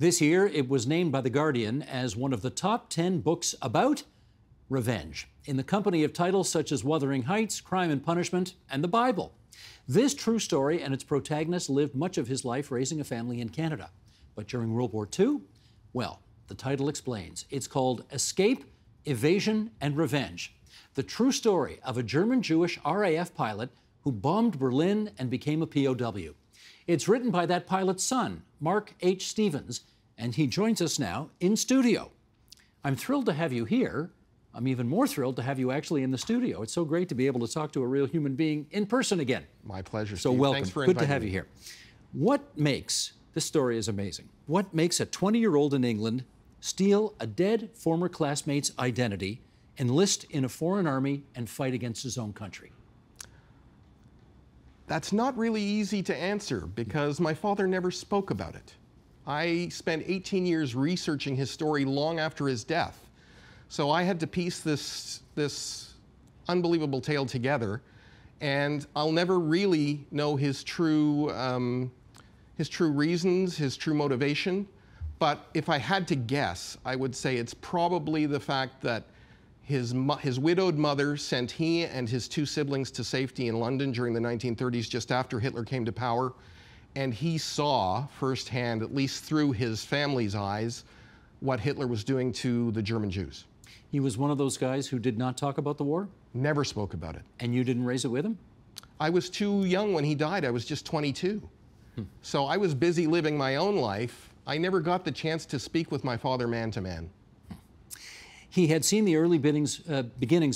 This year, it was named by The Guardian as one of the top 10 books about revenge, in the company of titles such as Wuthering Heights, Crime and Punishment, and the Bible. This true story and its protagonist lived much of his life raising a family in Canada. But during World War II, well, the title explains. It's called Escape, Evasion, and Revenge. The true story of a German-Jewish RAF pilot who bombed Berlin and became a POW. It's written by that pilot's son, Marc H. Stevens, and he joins us now in studio. I'm thrilled to have you here. I'm even more thrilled to have you actually in the studio. It's so great to be able to talk to a real human being in person again. My pleasure, Steve. So welcome. Thanks for inviting me. Good to have you here. This story is amazing. What makes a 20-year-old in England steal a dead former classmate's identity, enlist in a foreign army, and fight against his own country? That's not really easy to answer because my father never spoke about it. I spent 18 years researching his story long after his death. So I had to piece this unbelievable tale together, and I'll never really know his true reasons, his true motivation. But if I had to guess, I would say it's probably the fact that his widowed mother sent he and his two siblings to safety in London during the 1930s, just after Hitler came to power. And he saw firsthand, at least through his family's eyes, what Hitler was doing to the German Jews. He was one of those guys who did not talk about the war? Never spoke about it. And you didn't raise it with him? I was too young when he died. I was just 22. So I was busy living my own life. I never got the chance to speak with my father man to man. He had seen the early beginnings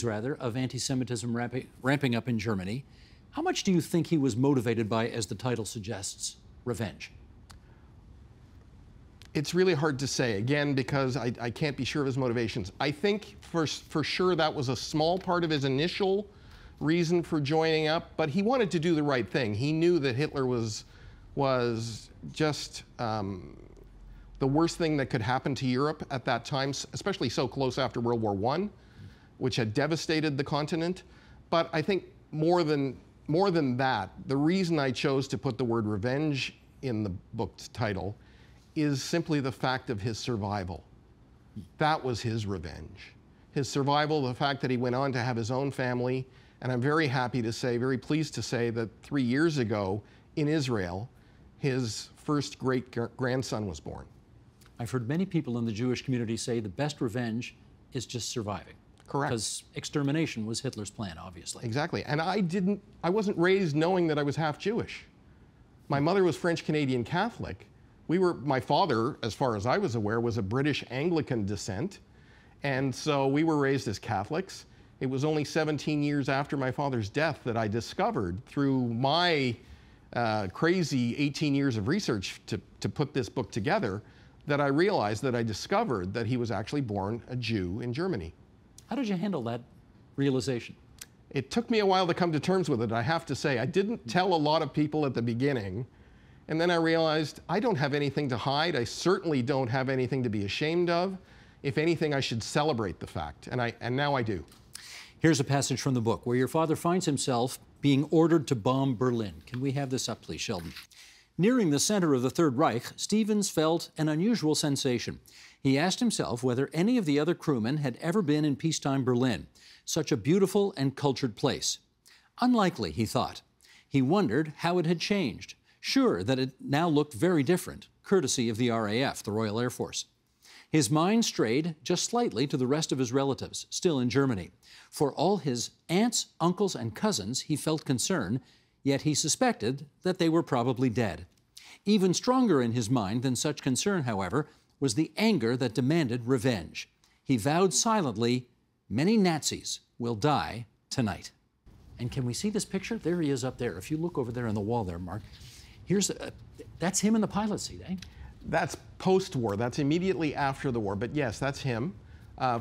of anti-Semitism ramping up in Germany. How much do you think he was motivated by, as the title suggests, revenge? It's really hard to say, again, because I can't be sure of his motivations. I think for sure that was a small part of his initial reason for joining up, but he wanted to do the right thing. He knew that Hitler was just the worst thing that could happen to Europe at that time, especially so close after World War I, which had devastated the continent. But I think more than that, the reason I chose to put the word revenge in the book's title is simply the fact of his survival. That was his revenge. His survival, the fact that he went on to have his own family, and I'm very happy to say, very pleased to say that 3 years ago in Israel, his first great-grandson was born. I've heard many people in the Jewish community say the best revenge is just surviving. Correct. Because extermination was Hitler's plan, obviously. Exactly, and I wasn't raised knowing that I was half Jewish. My mother was French-Canadian Catholic. My father, as far as I was aware, was a British Anglican descent, and so we were raised as Catholics. It was only 17 years after my father's death that I discovered, through my crazy 18 years of research to put this book together, that I realized that I discovered that he was actually born a Jew in Germany. How did you handle that realization? It took me a while to come to terms with it, I have to say. I didn't tell a lot of people at the beginning. And then I realized I don't have anything to hide. I certainly don't have anything to be ashamed of. If anything, I should celebrate the fact, and now I do. Here's a passage from the book where your father finds himself being ordered to bomb Berlin. Can we have this up, please, Sheldon? Nearing the center of the Third Reich, Stevens felt an unusual sensation. He asked himself whether any of the other crewmen had ever been in peacetime Berlin, such a beautiful and cultured place. Unlikely, he thought. He wondered how it had changed. Sure that it now looked very different, courtesy of the RAF, the Royal Air Force. His mind strayed just slightly to the rest of his relatives, still in Germany. For all his aunts, uncles, and cousins, he felt concern, yet he suspected that they were probably dead. Even stronger in his mind than such concern, however, was the anger that demanded revenge. He vowed silently, "Many Nazis will die tonight." And can we see this picture? There he is up there. If you look over there on the wall there, Mark. That's him in the pilot seat, eh? That's post-war. That's immediately after the war. But yes, that's him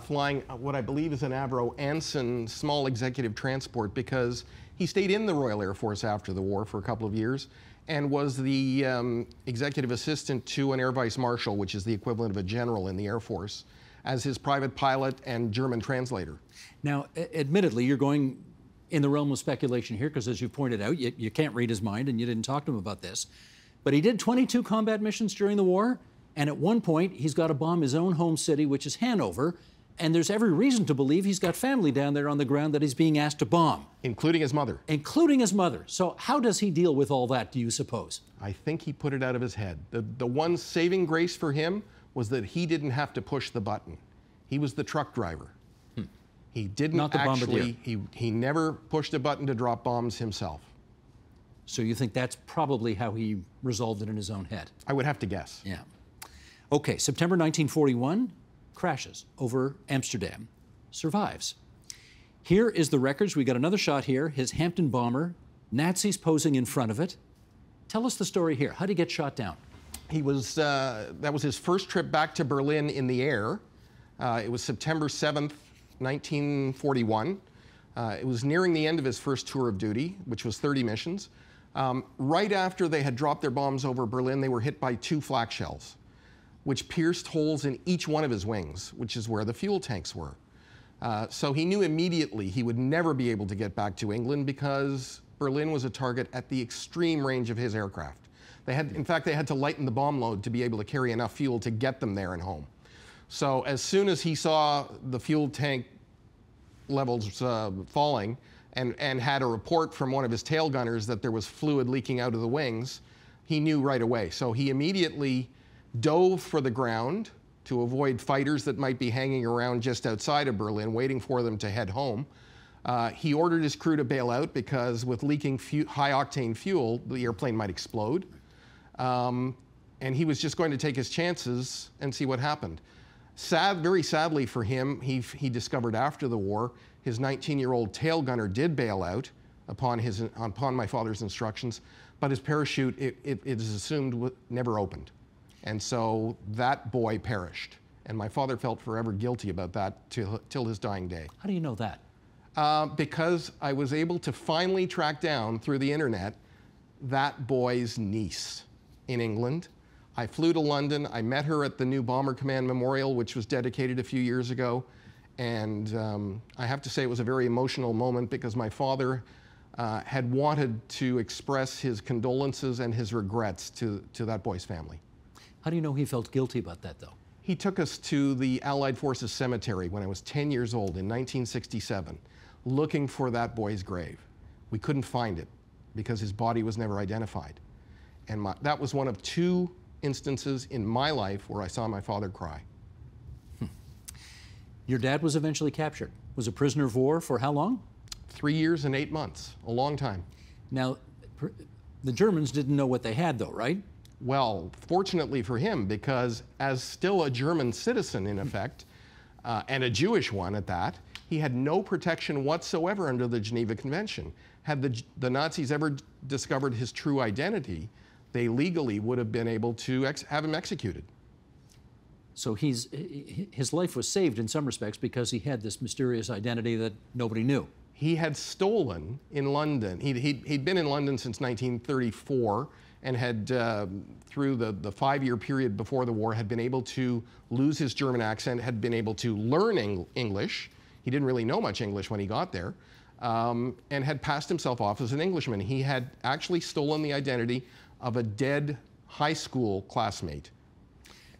flying what I believe is an Avro Anson small executive transport, because he stayed in the Royal Air Force after the war for a couple of years and was the executive assistant to an Air Vice Marshal, which is the equivalent of a general in the Air Force, as his private pilot and German translator. Now, admittedly, you're going in the realm of speculation here, because as you pointed out, you can't read his mind and you didn't talk to him about this. But he did 22 combat missions during the war, And at one point, he's got to bomb his own home city, which is Hanover. And there's every reason to believe he's got family down there on the ground that he's being asked to bomb. Including his mother. Including his mother. So how does he deal with all that, do you suppose? I think he put it out of his head. The one saving grace for him was that he didn't have to push the button. He was the truck driver. He didn't actually, he never pushed a button to drop bombs himself. So you think that's probably how he resolved it in his own head? I would have to guess. Yeah. Okay, September 1941, crashes over Amsterdam, survives. Here is the records. We got another shot here, his Hampton bomber, Nazis posing in front of it. Tell us the story here. How did he get shot down? He was, that was his first trip back to Berlin in the air. It was September 7th, 1941. It was nearing the end of his first tour of duty, which was 30 missions. Right after they had dropped their bombs over Berlin, they were hit by 2 flak shells, which pierced holes in each one of his wings, which is where the fuel tanks were. So he knew immediately he would never be able to get back to England because Berlin was a target at the extreme range of his aircraft. They had, in fact, they had to lighten the bomb load to be able to carry enough fuel to get them there and home. So as soon as he saw the fuel tank levels falling and had a report from one of his tail gunners that there was fluid leaking out of the wings, he knew right away. So he immediately dove for the ground to avoid fighters that might be hanging around just outside of Berlin waiting for them to head home. He ordered his crew to bail out because with leaking high-octane fuel, the airplane might explode. And he was just going to take his chances and see what happened. Very sadly for him, he discovered after the war, his 19-year-old tail gunner did bail out upon my father's instructions, but his parachute, it is assumed, never opened. And so that boy perished. And my father felt forever guilty about that till his dying day. How do you know that? Because I was able to finally track down through the internet that boy's niece in England. I flew to London, I met her at the new Bomber Command Memorial, which was dedicated a few years ago, and I have to say it was a very emotional moment because my father had wanted to express his condolences and his regrets to that boy's family. How do you know he felt guilty about that, though? He took us to the Allied Forces Cemetery when I was 10 years old in 1967, looking for that boy's grave. We couldn't find it because his body was never identified. And that was one of 2 instances in my life where I saw my father cry. Your dad was eventually captured, was a prisoner of war for how long? 3 years and 8 months, a long time. Now, the Germans didn't know what they had though, right? Well, fortunately for him, because as still a German citizen in effect, and a Jewish one at that, he had no protection whatsoever under the Geneva Convention. Had the Nazis ever discovered his true identity, they legally would have been able to have him executed. So his life was saved in some respects because he had this mysterious identity that nobody knew. He had stolen in London. He'd been in London since 1934 and had, through the 5-year period before the war, had been able to lose his German accent, had been able to learn English. He didn't really know much English when he got there, and had passed himself off as an Englishman. He had actually stolen the identity of a dead high school classmate.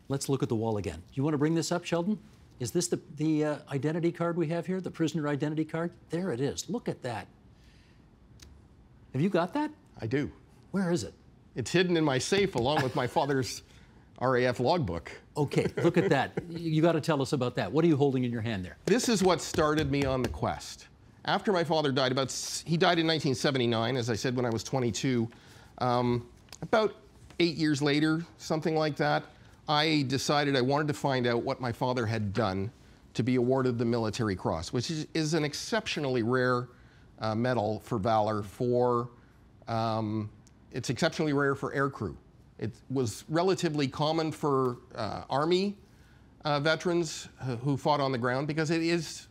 Let's look at the wall again. You want to bring this up, Sheldon? Is this the identity card we have here, the prisoner identity card? There it is. Look at that. Have you got that? I do. Where is it? It's hidden in my safe along with my father's RAF logbook. Okay, look at that. You got to tell us about that. What are you holding in your hand there? This is what started me on the quest. After my father died, he died in 1979, as I said, when I was 22. About 8 years later, something like that, I decided I wanted to find out what my father had done to be awarded the Military Cross, which is an exceptionally rare medal for valor for, it's exceptionally rare for aircrew. It was relatively common for Army veterans who fought on the ground because it is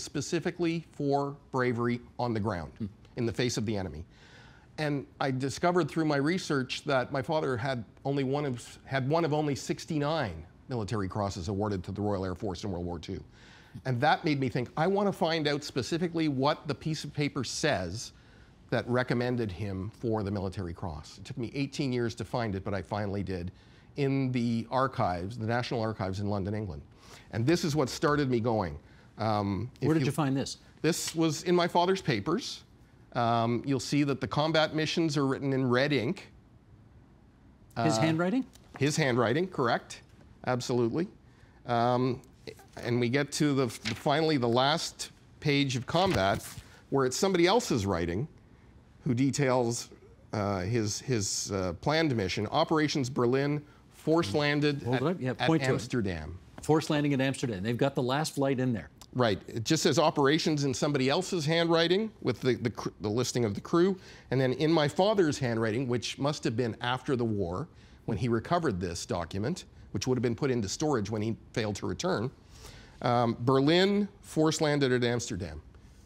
specifically for bravery on the ground in the face of the enemy. And I discovered through my research that my father had one of only 69 military crosses awarded to the Royal Air Force in World War II. And that made me think, I want to find out specifically what the piece of paper says that recommended him for the Military Cross. It took me 18 years to find it, but I finally did in the archives, the National Archives in London, England. And this is what started me going. Where did you find this? This was in my father's papers. You'll see that the combat missions are written in red ink. His handwriting? His handwriting, correct. Absolutely. And we get to finally the last page of combat, where it's somebody else's writing who details his planned mission, Operations Berlin, force landed at Amsterdam. Force landing at Amsterdam. They've got the last flight in there. Right. It just says operations in somebody else's handwriting with the listing of the crew, and then in my father's handwriting, which must have been after the war when he recovered this document, which would have been put into storage when he failed to return. Berlin, force landed at Amsterdam.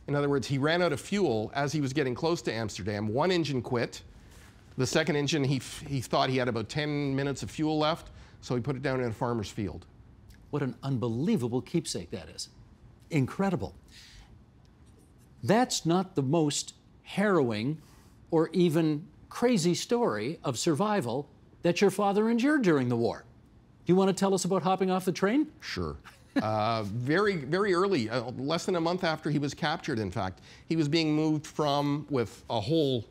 In other words, he ran out of fuel as he was getting close to Amsterdam. One engine quit. The second engine, he thought he had about 10 minutes of fuel left, so he put it down in a farmer's field. What an unbelievable keepsake that is. Incredible. That's not the most harrowing or even crazy story of survival that your father endured during the war. Do you want to tell us about hopping off the train? Sure. Very, very early, less than a month after he was captured, in fact, he was being moved with a whole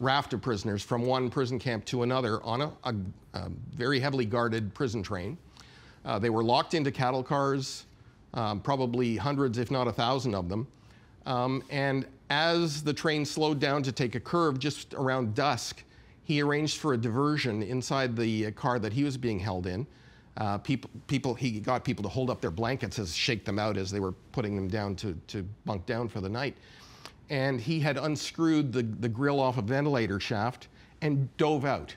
raft of prisoners from one prison camp to another on a very heavily guarded prison train. They were locked into cattle cars, probably hundreds, if not 1,000 of them. And as the train slowed down to take a curve just around dusk, he arranged for a diversion inside the car that he was being held in. He got people to hold up their blankets as shake them out as they were putting them down to bunk down for the night. And he had unscrewed the grill off a ventilator shaft and dove out.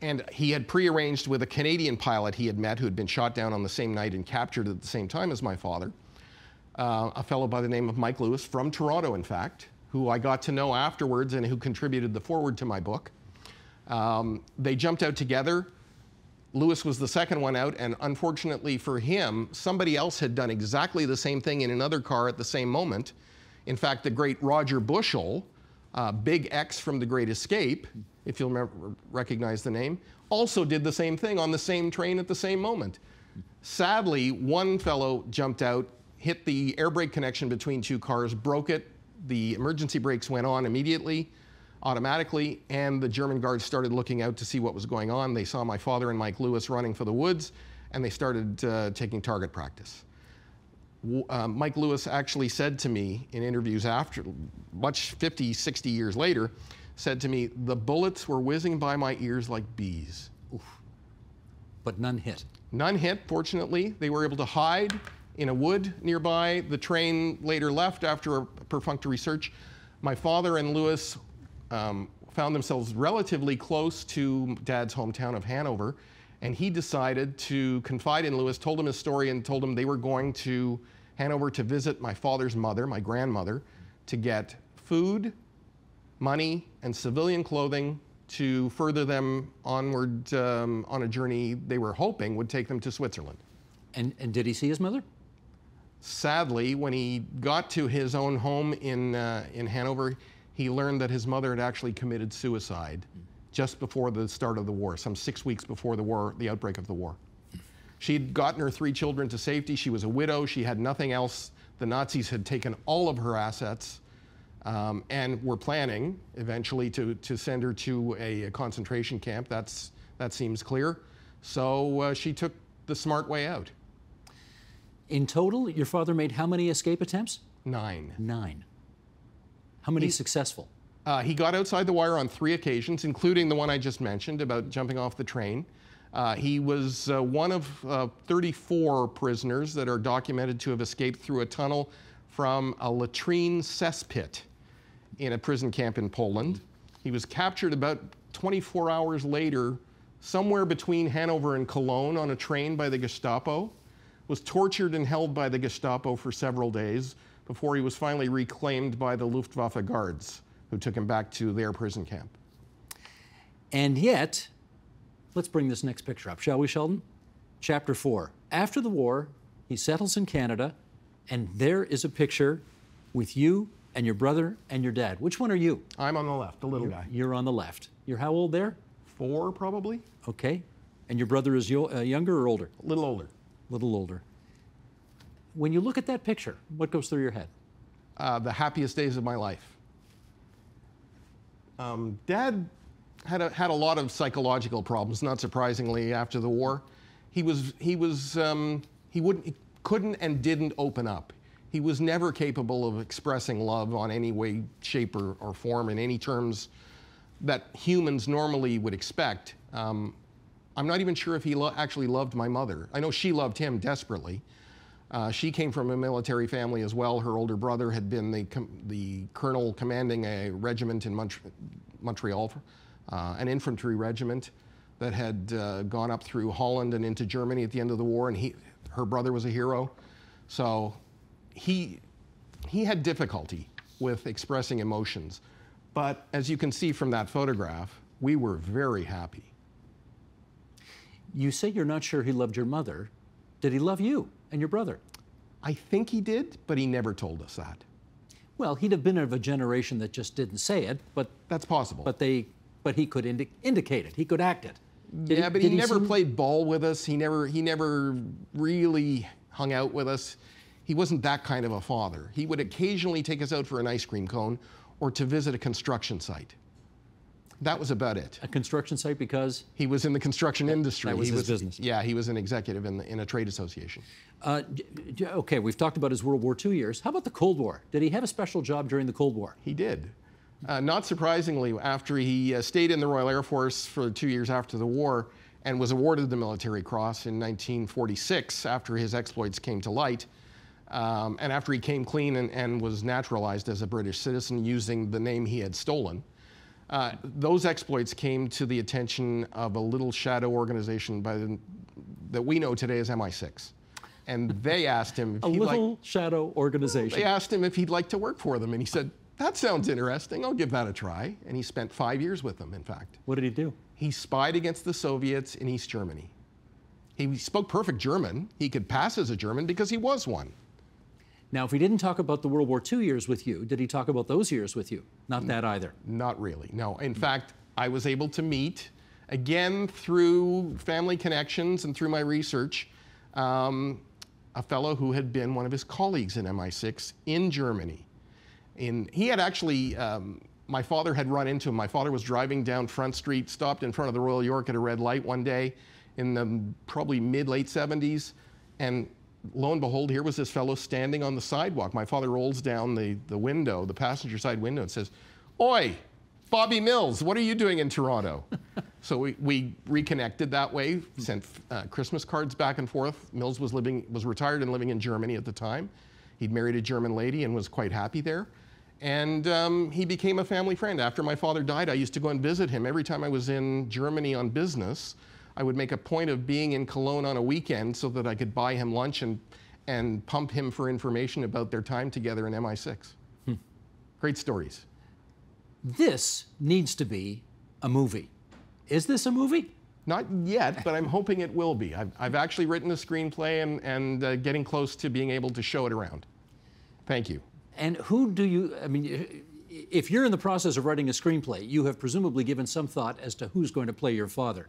And he had prearranged with a Canadian pilot he had met who had been shot down on the same night and captured at the same time as my father, a fellow by the name of Mike Lewis from Toronto, in fact, who I got to know afterwards and who contributed the foreword to my book. They jumped out together. Lewis was the second one out, and unfortunately for him, somebody else had done exactly the same thing in another car at the same moment. In fact, the great Roger Bushell, Big X from The Great Escape, if you'll recognize the name, also did the same thing on the same train at the same moment. Sadly, one fellow jumped out, hit the air brake connection between two cars, broke it, the emergency brakes went on immediately. Automatically, and the German guards started looking out to see what was going on. They saw my father and Mike Lewis running for the woods, and they started taking target practice. Mike Lewis actually said to me in interviews after, much 50, 60 years later, said to me, the bullets were whizzing by my ears like bees. Oof. But none hit. None hit, fortunately. They were able to hide in a wood nearby. The train later left after a perfunctory search. My father and Lewis found themselves relatively close to Dad's hometown of Hanover, and he decided to confide in Lewis, told him his story, and told him they were going to Hanover to visit my father's mother, my grandmother, to get food, money, and civilian clothing to further them onward on a journey they were hoping would take them to Switzerland. And did he see his mother? Sadly, when he got to his own home in Hanover, he learned that his mother had actually committed suicide just before the start of the war, some 6 weeks before the war, the outbreak of the war. She'd gotten her three children to safety. She was a widow. She had nothing else. The Nazis had taken all of her assets and were planning eventually to send her to a concentration camp. That seems clear. So she took the smart way out. In total, your father made how many escape attempts? 9. 9. How many successful? He got outside the wire on 3 occasions, including the one I just mentioned about jumping off the train. He was one of 34 prisoners that are documented to have escaped through a tunnel from a latrine cesspit in a prison camp in Poland. He was captured about 24 hours later, somewhere between Hanover and Cologne on a train by the Gestapo, was tortured and held by the Gestapo for several days, before he was finally reclaimed by the Luftwaffe guards, who took him back to their prison camp. And yet, let's bring this next picture up, shall we, Sheldon? Chapter 4. After the war, he settles in Canada, and there is a picture with you and your brother and your dad. Which one are you? I'm on the left, the little guy. You're on the left. You're how old there? 4, probably. Okay. And your brother is younger or older? A little older. A little older. When you look at that picture, what goes through your head? The happiest days of my life. Dad had a lot of psychological problems, not surprisingly, after the war. He couldn't and didn't open up. He was never capable of expressing love on any way, shape, or form in any terms that humans normally would expect. I'm not even sure if he actually loved my mother. I know she loved him desperately. She came from a military family as well. Her older brother had been the colonel commanding a regiment in Montreal, an infantry regiment that had gone up through Holland and into Germany at the end of the war, and her brother was a hero. So he had difficulty with expressing emotions. But as you can see from that photograph, we were very happy. You say you're not sure he loved your mother. Did he love you and your brother? I think he did, but he never told us that. Well, he'd have been of a generation that just didn't say it, but... That's possible. But he could indicate it. He could act it. But he never played ball with us. He never really hung out with us. He wasn't that kind of a father. He would occasionally take us out for an ice cream cone or to visit a construction site. That was about it. A construction site because? He was in the construction industry. That was his business. Yeah, he was an executive in a trade association. Okay, we've talked about his World War II years. How about the Cold War? Did he have a special job during the Cold War? He did. Not surprisingly, after he stayed in the Royal Air Force for 2 years after the war and was awarded the Military Cross in 1946 after his exploits came to light, and after he came clean and was naturalized as a British citizen using the name he had stolen, those exploits came to the attention of a little shadow organization that we know today as MI6. And they asked him if they asked him if he'd like to work for them, and he said, "That sounds interesting, I'll give that a try." And he spent 5 years with them, in fact. What did he do? He spied against the Soviets in East Germany. He spoke perfect German. He could pass as a German because he was one. Now, if he didn't talk about the World War II years with you, did he talk about those years with you? Not that either. Not really, no. In fact, I was able to meet, again through family connections and through my research, a fellow who had been one of his colleagues in MI6 in Germany. He had actually, my father had run into him. My father was driving down Front Street, stopped in front of the Royal York at a red light one day in the probably mid-late 70s, and lo and behold, here was this fellow standing on the sidewalk. My father rolls down the window, the passenger side window, and says, "Oi, Bobby Mills, what are you doing in Toronto?" So we reconnected that way, sent Christmas cards back and forth. Mills was retired and living in Germany at the time. He'd married a German lady and was quite happy there. And he became a family friend. After my father died, I used to go and visit him. Every time I was in Germany on business, I would make a point of being in Cologne on a weekend so that I could buy him lunch and pump him for information about their time together in MI6. Great stories. This needs to be a movie. Is this a movie? Not yet, but I'm hoping it will be. I've actually written a screenplay and getting close to being able to show it around. Thank you. And who do you, I mean, if you're in the process of writing a screenplay, you have presumably given some thought as to who's going to play your father.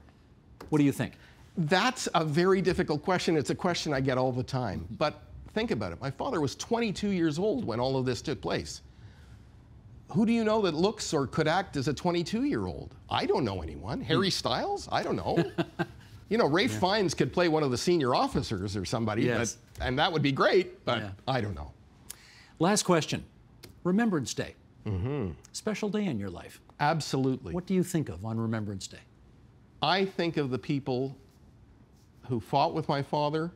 What do you think? That's a very difficult question. It's a question I get all the time. But think about it. My father was 22 years old when all of this took place. Who do you know that looks or could act as a 22-year-old? I don't know anyone. Harry Styles? I don't know. You know, Ralph Fiennes could play one of the senior officers or somebody, yes. And that would be great, but I don't know. Last question. Remembrance Day. Mm-hmm. Special day in your life. Absolutely. What do you think of on Remembrance Day? I think of the people who fought with my father,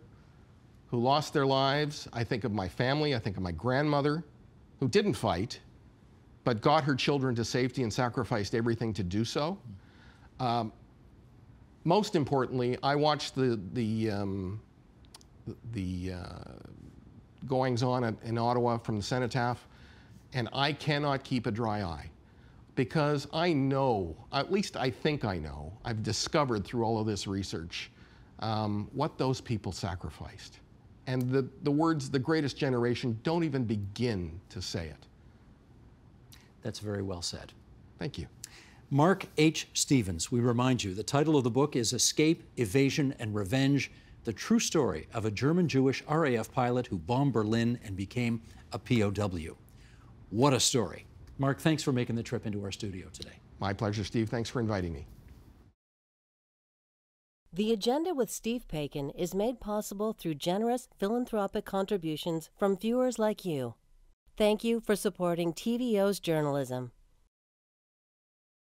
who lost their lives. I think of my family. I think of my grandmother, who didn't fight, but got her children to safety and sacrificed everything to do so. Most importantly, I watched the goings-on in Ottawa from the Cenotaph, and I cannot keep a dry eye. Because I know, at least I think I know, I've discovered through all of this research what those people sacrificed. And the words, the greatest generation, don't even begin to say it. That's very well said. Thank you. Marc H. Stevens, we remind you, the title of the book is Escape, Evasion, and Revenge, the true story of a German-Jewish RAF pilot who bombed Berlin and became a POW. What a story. Marc, thanks for making the trip into our studio today. My pleasure, Steve. Thanks for inviting me. The Agenda with Steve Paikin is made possible through generous philanthropic contributions from viewers like you. Thank you for supporting TVO's journalism.